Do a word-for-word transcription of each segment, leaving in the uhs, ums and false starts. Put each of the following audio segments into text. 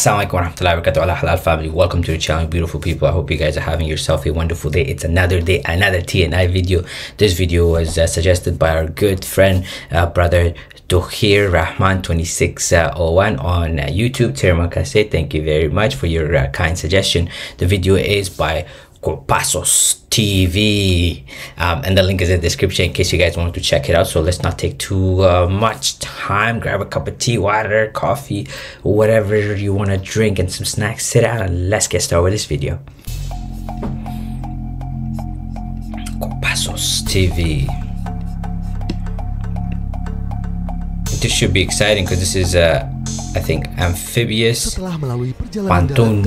Assalamualaikum warahmatullahi wabarakatuh. Ala halal family, welcome to the channel, beautiful people. I hope you guys are having yourself a wonderful day. It's another day, another T N I video. This video was uh, suggested by our good friend, uh, brother Tohir Rahman twenty-six oh one on uh, YouTube. Thank you very much for your uh, kind suggestion. The video is by Kopassus T V, um, and the link is in the description in case you guys want to check it out. So let's not take too uh, much time. Grab a cup of tea, water, coffee, whatever you want to drink, and some snacks. Sit down and let's get started with this video. Kopassus T V. This should be exciting because this is a uh, I think amphibious pontoon.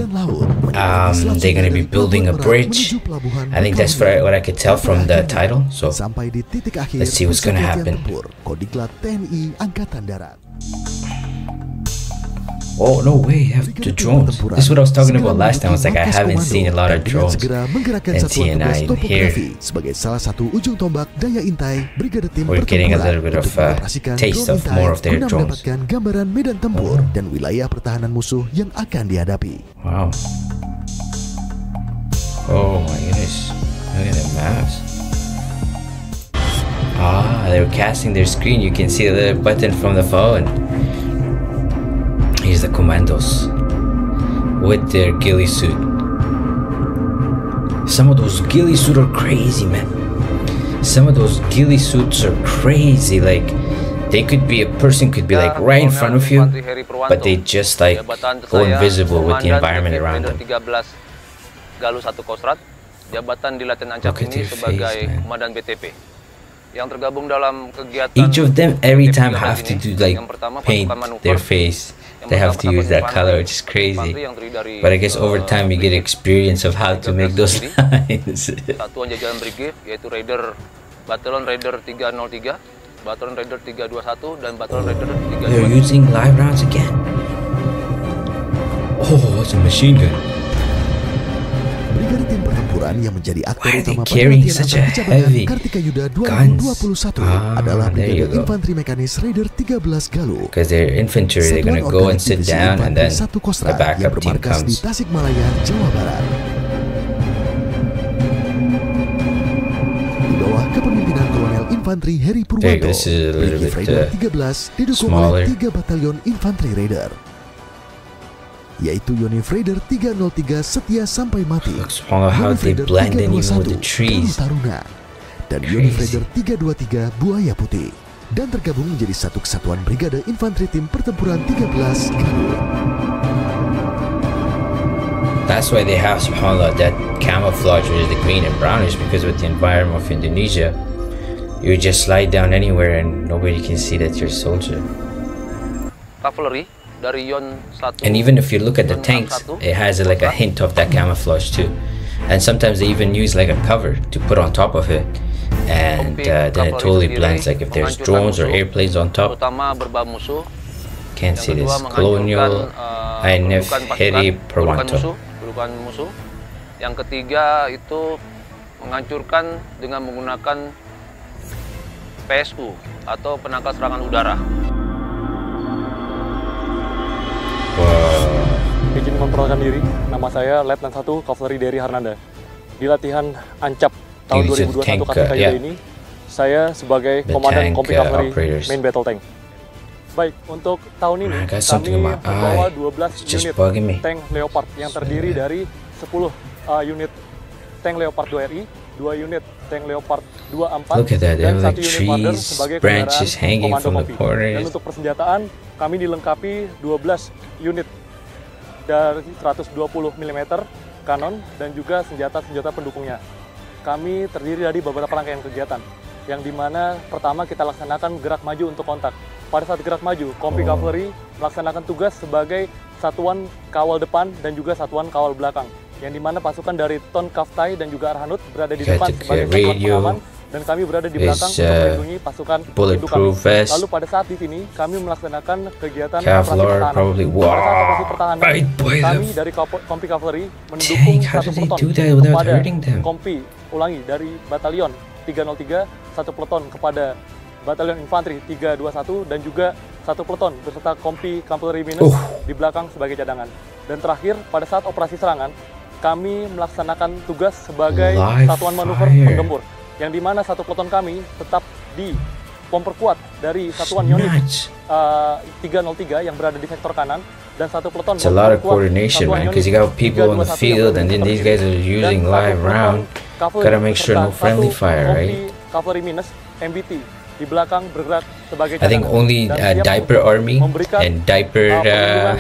Um, they're gonna be building a bridge. I think that's what I could tell from the title. So let's see what's gonna happen. Oh no way! Have the drones. This is what I was talking about last time. I was like, I haven't seen a lot of drones in T N I in here. We're getting a little bit of a taste of more of their drones. Wow! Oh my goodness! Look at the maps. Ah, they're casting their screen. You can see the little button from the phone. Here's the commandos with their ghillie suit. Some of those ghillie suits are crazy, man. Some of those ghillie suits are crazy. Like, they could be, a person could be like right in front of you, but they just like go invisible with the environment around them. Look at their face, man. Each of them every time have to do like paint their face. They have to use that color, which is crazy. But I guess over time you get experience of how to make those lines. They're using live rounds again. Oh, that's a machine gun. Yang menjadi aktor utama pada pencapaian Kartika Yuda dua ribu dua puluh satu adalah Brigade Infanteri Mekanis Raider tiga belas Galuh. Satuan Organisasi Infanteri Satu Kostrad yang bermarkas di Tasikmalaya, Jawa Barat. Di bawah kepemimpinan Kolonel Infanteri Heri Purwanto, Brigade Raider tiga belas didukung oleh tiga batalion Infanteri Raider, yaitu Yonif Raider tiga nol tiga Setia Sampai Mati, Yonif Raider tiga dua satu Karu Taruna, dan Yonif Raider tiga dua tiga Buaya Putih, dan tergabung menjadi satu kesatuan Brigade Infanteri Tim Pertempuran tiga belas Galuh. That's why they have, subhanallah, that camouflage which is the green and brownish, because with the environment of Indonesia, you just slide down anywhere and nobody can see that you're a soldier. Cavalry. And even if you look at the tanks, it has a, like a hint of that camouflage too. And sometimes they even use like a cover to put on top of it, and uh, then it totally blends. Like if there's drones or airplanes on top, can't see this. Colonial I N F Heri Purwanto. Yang ketiga itu menghancurkan dengan menggunakan P S U atau penangkal serangan udara. Izin memperkenalkan diri, nama saya Letnan Satu Kavaleri Dery Hernanda. Di latihan ANCAP tahun dua ribu dua puluh satu Kartika Yuda ini, saya sebagai komandan Kompi Kavaleri Main Battle Tank. Baik, untuk tahun ini kami membawa dua belas unit tank Leopard yang terdiri dari sepuluh uh, unit tank Leopard dua R I, dua unit tank Leopard dua A empat, dan satu unit Marder sebagai kendaraan komando Kompi. Dan untuk persenjataan, kami dilengkapi dua belas unit dari seratus dua puluh milimeter kanon dan juga senjata-senjata pendukungnya. Kami terdiri dari beberapa rangkaian kegiatan, yang dimana pertama kita laksanakan gerak maju untuk kontak. Pada saat gerak maju, Kompi Kavaleri melaksanakan tugas sebagai satuan kawal depan dan juga satuan kawal belakang, yang dimana pasukan dari Ton Kaftai dan juga Arhanut berada di depan sebagai satuan pengaman, dan kami berada di belakang untuk melindungi pasukan itu kami. Lalu pada saat di sini kami melaksanakan kegiatan Kavlar, operasi pertahanan. Wow. Kami dari Kompi Kavaleri mendukung satu peleton kepada Kompi, ulangi, dari batalion tiga nol tiga, satu peleton kepada batalion infanteri tiga dua satu, dan juga satu peleton beserta kompi Cavalry Minus uh. di belakang sebagai cadangan. Dan terakhir, pada saat operasi serangan, kami melaksanakan tugas sebagai Live satuan manuver fire. penggembur, yang dimana satu peleton kami tetap di memperkuat dari satuan Yonik uh, tiga nol tiga yang berada di sektor kanan, dan satu peleton It's a lot of coordination, man, because you got people on the field and then these guys are using live round. Gotta make sure no friendly fire, right? Cavalry Minus M B T di belakang bergerak sebagai I think only uh, diaper army and diaper uh,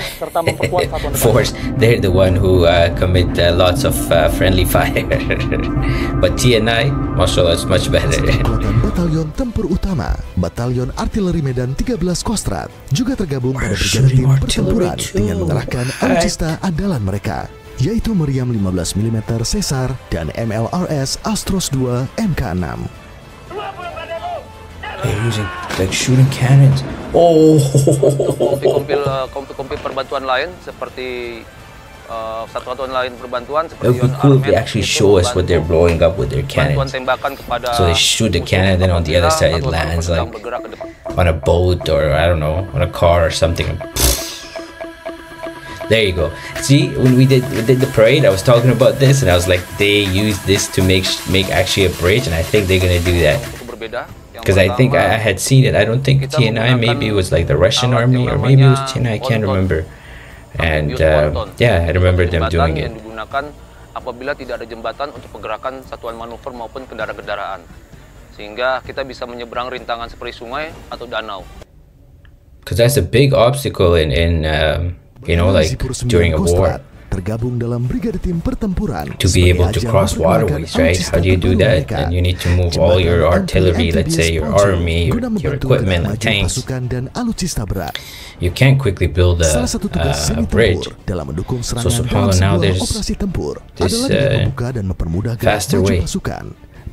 force, they're the one who uh, commit uh, lots of uh, friendly fire. But T N I, mashallah, is much better. Batalion Tempur Utama, Batalion Artileri Medan tiga belas Kostrad juga tergabung pada brigade tim pertempuran dengan mengerahkan alutsista andalan mereka, yaitu meriam lima belas milimeter Cesar dan M L R S Astros dua M K enam. They're using like shooting cannons. Oh. Kumpul-kumpul kumpul-kumpul perbantuan lain seperti uh, satuan lain perbantuan seperti Yon Armet. It would be cool if they actually show us what they're blowing up with their cannons. So they shoot the cannon, then on the other side it lands like on a boat or I don't know, on a car or something. There you go. See, when we did we did the parade, I was talking about this and I was like, they use this to make make actually a bridge, and I think they're gonna do that. Because I think I had seen it. I don't think T N I, maybe it was like the Russian army, or maybe it was T N I, I can't remember. And uh, yeah, I remember them doing it. Apabila tidak ada jembatan untuk pergerakan satuan manuver maupun kendaraan-kendaraan, sehingga kita bisa menyeberang rintangan seperti sungai atau danau. Because that's a big obstacle in, in um, you know, like during a war. Tergabung dalam brigade tim pertempuran to be able to cross waterways, right? How do you do that? And you need to move all your artillery, let's say your army, your, your equipment, like tanks. You can't quickly build a, uh, a bridge. So subhanallah, now there's this uh, faster way.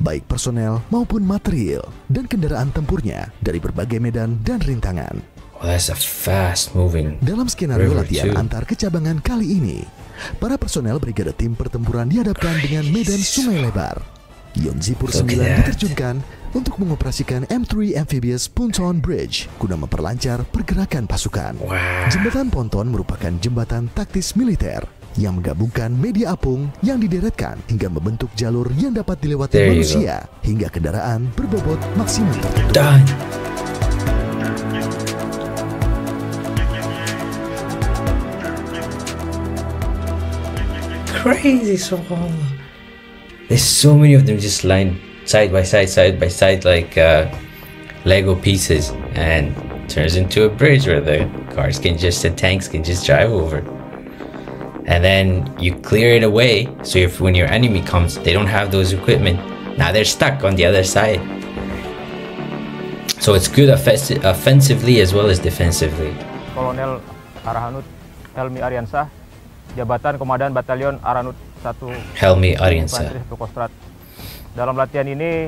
Baik personel maupun material dan kendaraan tempurnya dari berbagai medan dan rintangan. Well, that's a fast moving. Dalam skenario latihan antar kecabangan kali ini, para personel brigade tim pertempuran dihadapkan Christ. dengan medan sungai lebar. Yonzipur sembilan diterjunkan untuk mengoperasikan M tiga Amphibious Ponton Bridge guna memperlancar pergerakan pasukan. Wow. Jembatan ponton merupakan jembatan taktis militer yang menggabungkan media apung yang dideretkan hingga membentuk jalur yang dapat dilewati manusia go. hingga kendaraan berbobot maksimum tertentu. Done. Crazy, so there's so many of them just lined side by side, side by side like uh, Lego pieces, and turns into a bridge where the cars can just the tanks can just drive over. And then you clear it away, so if when your enemy comes, they don't have those equipment. Now they're stuck on the other side. So it's good offensive, offensively as well as defensively. Kolonel Arahanut Helmi Aryansa, Jabatan Komandan Batalion Arahanut satu Helmi Aryansa. Dalam latihan ini,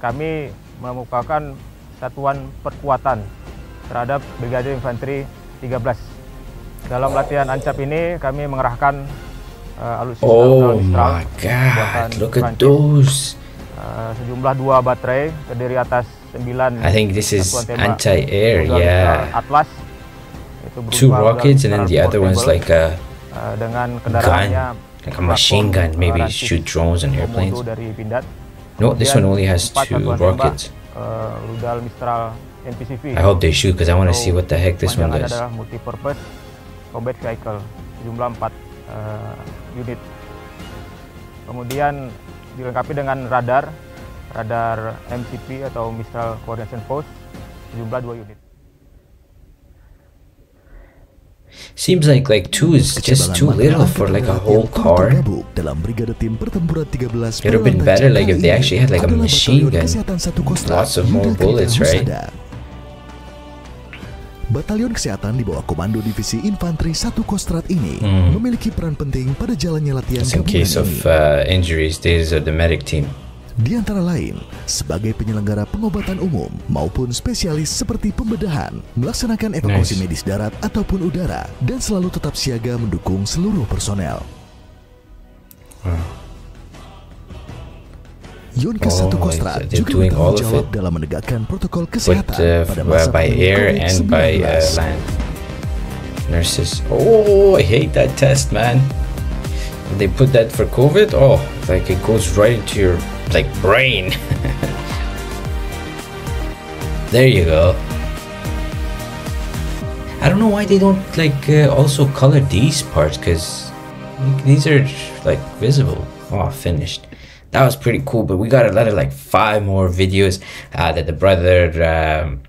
kami mengemukakan satuan perkuatan terhadap Brigade Infanteri tiga belas. Dalam latihan ancap ini, kami mengerahkan uh, alutsista oh my god, look at those uh, sejumlah dua baterai terdiri atas sembilan I think this is anti-air, yeah Atlas, itu two rockets and then the other one's like a uh, dengan gun, like a machine gun, maybe shoot drones and airplanes. No, this one only has two rockets. Uh, rudal Mistral N P C V. I hope they shoot because I want to see what the heck this one does. Combat vehicle jumlah empat uh, unit, kemudian dilengkapi dengan radar radar M C P atau Mistral Coordination Post jumlah dua unit. Seems like like two is just too little for like a whole car. It would have been better like if they actually had like a machine gun, lots of more bullets, right? Batalion Kesehatan di bawah komando Divisi Infanteri satu Kostrad ini hmm. memiliki peran penting pada jalannya latihan gabungan ini. In case of uh, injuries, these are the medic team. Di antara lain, sebagai penyelenggara pengobatan umum maupun spesialis seperti pembedahan, melaksanakan evakuasi nice. medis darat ataupun udara, dan selalu tetap siaga mendukung seluruh personel. Wow. Yonkes satu Kostrad juga bertanggung jawab dalam menegakkan protokol kesehatan pada masa pandemi COVID nineteen. Nurses. Oh, I hate that test, man. They put that for COVID. Oh, like it goes right into your like brain. There you go. I don't know why they don't like uh, also color these parts, because these are like visible. Oh, finished. That was pretty cool. But we got a lot of like five more videos uh, that the brother um,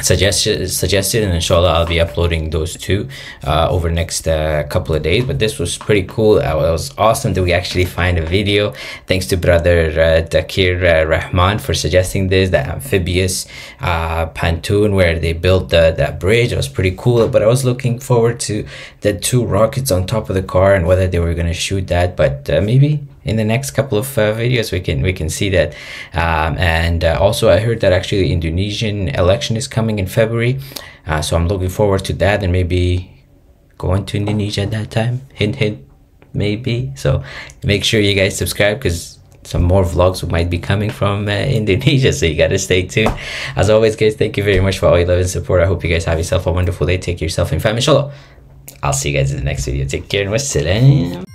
suggested suggested and inshallah I'll be uploading those two uh over next uh, couple of days. But this was pretty cool. Uh, it was awesome that we actually find a video. Thanks to brother uh, Dakir uh, Rahman for suggesting this, that amphibious uh pontoon where they built the, that bridge. It was pretty cool, but I was looking forward to the two rockets on top of the car and whether they were going to shoot that. But uh, maybe in the next couple of uh, videos we can we can see that. Um, and uh, also I heard that actually the Indonesian election is coming in February, uh, so I'm looking forward to that and maybe going to Indonesia at that time, hint hint, maybe. So make sure you guys subscribe, because some more vlogs might be coming from uh, Indonesia, so you gotta stay tuned. As always guys, thank you very much for all your love and support. I hope you guys have yourself a wonderful day. Take yourself and family, inshallah. I'll see you guys in the next video. Take care and wassalam.